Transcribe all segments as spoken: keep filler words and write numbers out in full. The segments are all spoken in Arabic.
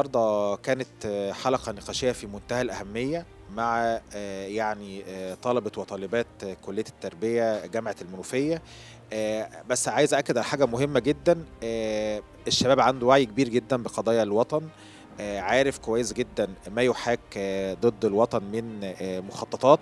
النهارده كانت حلقة نقاشية في منتهى الأهمية مع يعني طلبة وطالبات كلية التربية جامعة المنوفية. بس عايز أكد على حاجة مهمة جدا، الشباب عنده وعي كبير جدا بقضايا الوطن، عارف كويس جدا ما يحاك ضد الوطن من مخططات.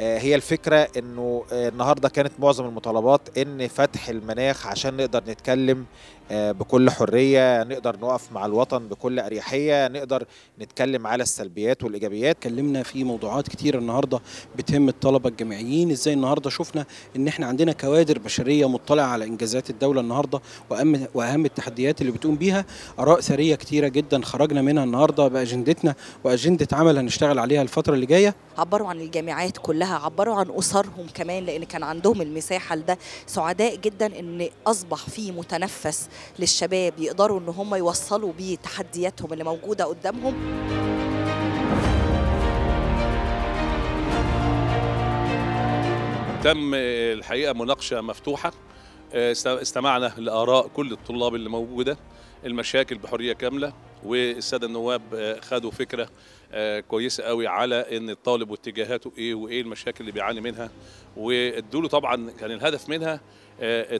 هي الفكرة انه النهاردة كانت معظم المطالبات ان فتح المناخ عشان نقدر نتكلم بكل حرية، نقدر نقف مع الوطن بكل أريحية، نقدر نتكلم على السلبيات والإيجابيات. اتكلمنا في موضوعات كتير النهاردة بتهم الطلبة الجامعيين. ازاي النهاردة شفنا ان احنا عندنا كوادر بشرية مطلعة على إنجازات الدولة النهاردة وأهم التحديات اللي بتقوم بيها. آراء ثرية كتيرة جدا خرجنا منها النهاردة بأجندتنا وأجندة عمل هنشتغل عليها الفترة اللي جاية. عبروا عن الجامعات كلها، عبروا عن أسرهم كمان، لأن كان عندهم المساحة لده. سعداء جدا ان أصبح في متنفس للشباب يقدروا ان هم يوصلوا بيه تحدياتهم اللي موجودة قدامهم. تم الحقيقة مناقشة مفتوحة، استمعنا لآراء كل الطلاب اللي موجودة، المشاكل بحرية كاملة، والسادة النواب خدوا فكرة كويسة قوي على ان الطالب واتجاهاته ايه وايه المشاكل اللي بيعاني منها، وادوا له طبعا كان الهدف منها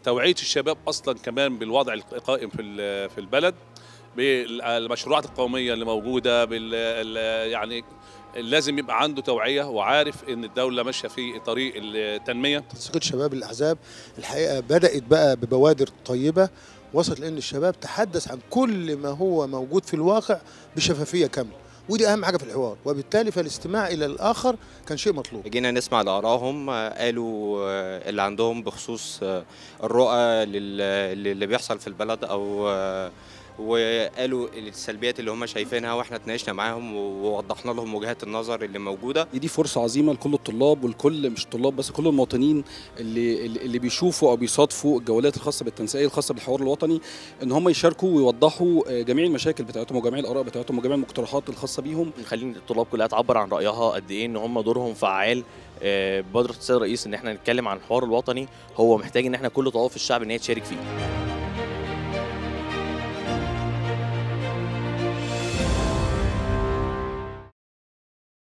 توعية الشباب اصلا كمان بالوضع القائم في في البلد، بالمشروعات القومية اللي موجودة، بال يعني لازم يبقى عنده توعية وعارف ان الدولة ماشية في طريق التنمية. تنسيق شباب الأحزاب الحقيقة بدأت بقى ببوادر طيبة، وصلت لان الشباب تحدث عن كل ما هو موجود في الواقع بشفافية كاملة، ودي اهم حاجه في الحوار، وبالتالي فالاستماع الى الاخر كان شيء مطلوب. جينا نسمع لارائهم، قالوا اللي عندهم بخصوص الرؤى للي بيحصل في البلد، او وقالوا السلبيات اللي هم شايفينها، واحنا اتناقشنا معاهم ووضحنا لهم وجهات النظر اللي موجوده. دي فرصه عظيمه لكل الطلاب والكل، مش الطلاب بس، كل المواطنين اللي اللي بيشوفوا او بيصادفوا الجولات الخاصه بالتنسيقيه الخاصه بالحوار الوطني، ان هم يشاركوا ويوضحوا جميع المشاكل بتاعتهم وجميع الاراء بتاعتهم وجميع المقترحات الخاصه بيهم. نخلي الطلاب كلها تعبر عن رايها قد ايه ان هم دورهم فعال. بقدره السيد الرئيس ان احنا نتكلم عن الحوار الوطني، هو محتاج ان احنا كل طوائف الشعب ان هي تشارك فيه.